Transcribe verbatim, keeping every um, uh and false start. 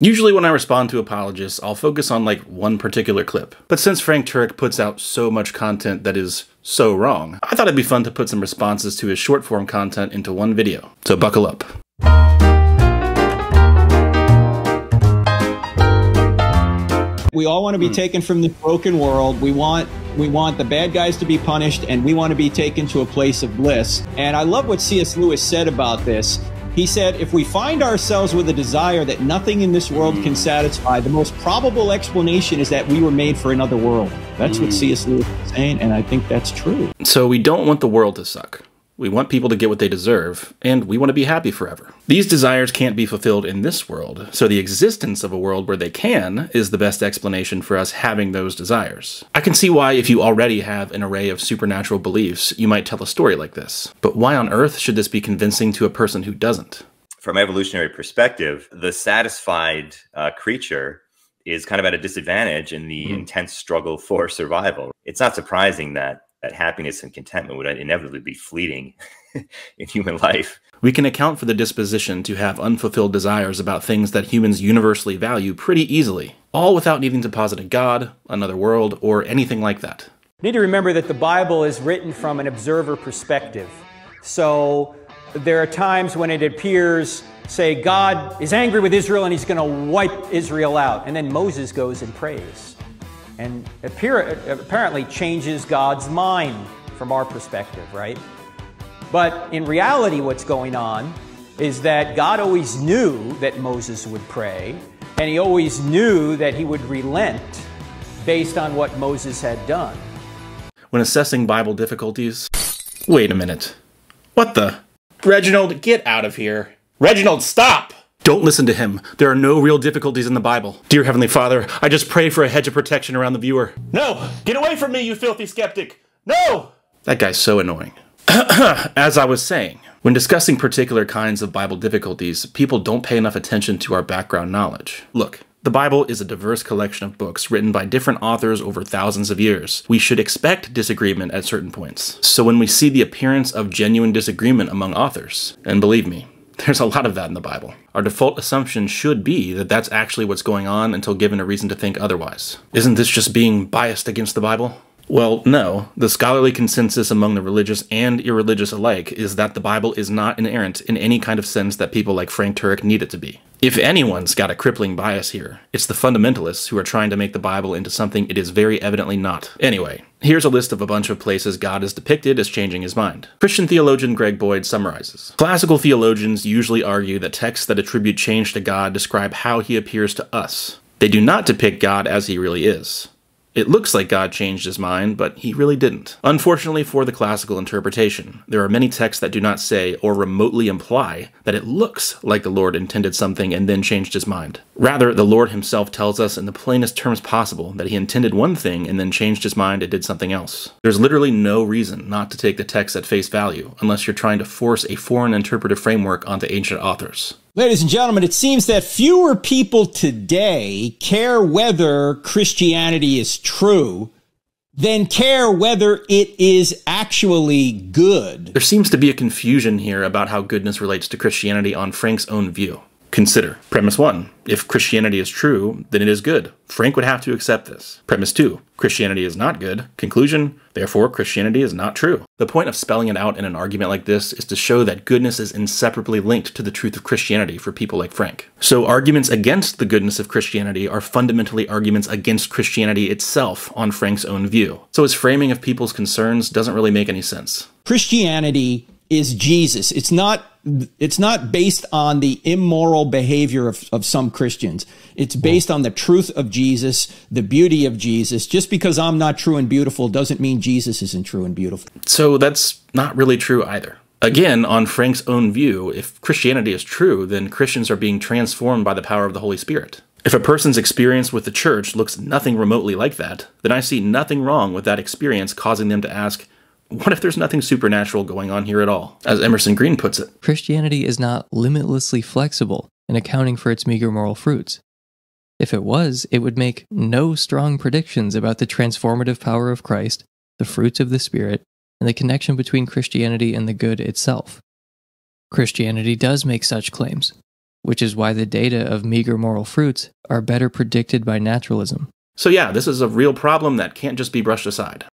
Usually when I respond to apologists, I'll focus on like one particular clip. But since Frank Turek puts out so much content that is so wrong, I thought it'd be fun to put some responses to his short form content into one video. So buckle up. We all want to be mm. taken from the broken world. We want we want the bad guys to be punished, and we want to be taken to a place of bliss. And I love what C S Lewis said about this. He said, if we find ourselves with a desire that nothing in this world mm. can satisfy, the most probable explanation is that we were made for another world. That's mm. what C S Lewis is saying, and I think that's true. So we don't want the world to suck. We want people to get what they deserve, and we want to be happy forever. These desires can't be fulfilled in this world, so the existence of a world where they can is the best explanation for us having those desires. I can see why, if you already have an array of supernatural beliefs, you might tell a story like this. But why on earth should this be convincing to a person who doesn't? From an evolutionary perspective, the satisfied uh, creature is kind of at a disadvantage in the mm. intense struggle for survival. It's not surprising that that happiness and contentment would inevitably be fleeting in human life. We can account for the disposition to have unfulfilled desires about things that humans universally value pretty easily, all without needing to posit a god, another world, or anything like that. You need to remember that the Bible is written from an observer perspective. So there are times when it appears, say, God is angry with Israel and he's going to wipe Israel out. And then Moses goes and prays, and appear, apparently changes God's mind from our perspective, right? But in reality, what's going on is that God always knew that Moses would pray, and he always knew that he would relent based on what Moses had done. When assessing Bible difficulties... Wait a minute. What the? Reginald, get out of here. Reginald, stop! Don't listen to him. There are no real difficulties in the Bible. Dear Heavenly Father, I just pray for a hedge of protection around the viewer. No! Get away from me, you filthy skeptic! No! That guy's so annoying. As I was saying, when discussing particular kinds of Bible difficulties, people don't pay enough attention to our background knowledge. Look, the Bible is a diverse collection of books written by different authors over thousands of years. We should expect disagreement at certain points. So when we see the appearance of genuine disagreement among authors, and believe me, there's a lot of that in the Bible. Our default assumption should be that that's actually what's going on until given a reason to think otherwise. Isn't this just being biased against the Bible? Well, no. The scholarly consensus among the religious and irreligious alike is that the Bible is not inerrant in any kind of sense that people like Frank Turek need it to be. If anyone's got a crippling bias here, it's the fundamentalists who are trying to make the Bible into something it is very evidently not. Anyway, here's a list of a bunch of places God is depicted as changing his mind. Christian theologian Greg Boyd summarizes. Classical theologians usually argue that texts that attribute change to God describe how he appears to us. They do not depict God as he really is. It looks like God changed his mind, but he really didn't. Unfortunately for the classical interpretation, there are many texts that do not say or remotely imply that it looks like the Lord intended something and then changed his mind. Rather, the Lord himself tells us in the plainest terms possible that he intended one thing and then changed his mind and did something else. There's literally no reason not to take the text at face value unless you're trying to force a foreign interpretive framework onto ancient authors. Ladies and gentlemen, it seems that fewer people today care whether Christianity is true than care whether it is actually good. There seems to be a confusion here about how goodness relates to Christianity on Frank's own view. Consider. Premise one. If Christianity is true, then it is good. Frank would have to accept this. Premise two. Christianity is not good. Conclusion. Therefore, Christianity is not true. The point of spelling it out in an argument like this is to show that goodness is inseparably linked to the truth of Christianity for people like Frank. So arguments against the goodness of Christianity are fundamentally arguments against Christianity itself on Frank's own view. So his framing of people's concerns doesn't really make any sense. Christianity is Jesus. It's not It's not based on the immoral behavior of, of some Christians. It's based on the truth of Jesus, the beauty of Jesus. Just because I'm not true and beautiful doesn't mean Jesus isn't true and beautiful. So that's not really true either. Again, on Frank's own view, if Christianity is true, then Christians are being transformed by the power of the Holy Spirit. If a person's experience with the church looks nothing remotely like that, then I see nothing wrong with that experience causing them to ask, what if there's nothing supernatural going on here at all? As Emerson Green puts it, Christianity is not limitlessly flexible in accounting for its meager moral fruits. If it was, it would make no strong predictions about the transformative power of Christ, the fruits of the Spirit, and the connection between Christianity and the good itself. Christianity does make such claims, which is why the data of meager moral fruits are better predicted by naturalism. So yeah, this is a real problem that can't just be brushed aside.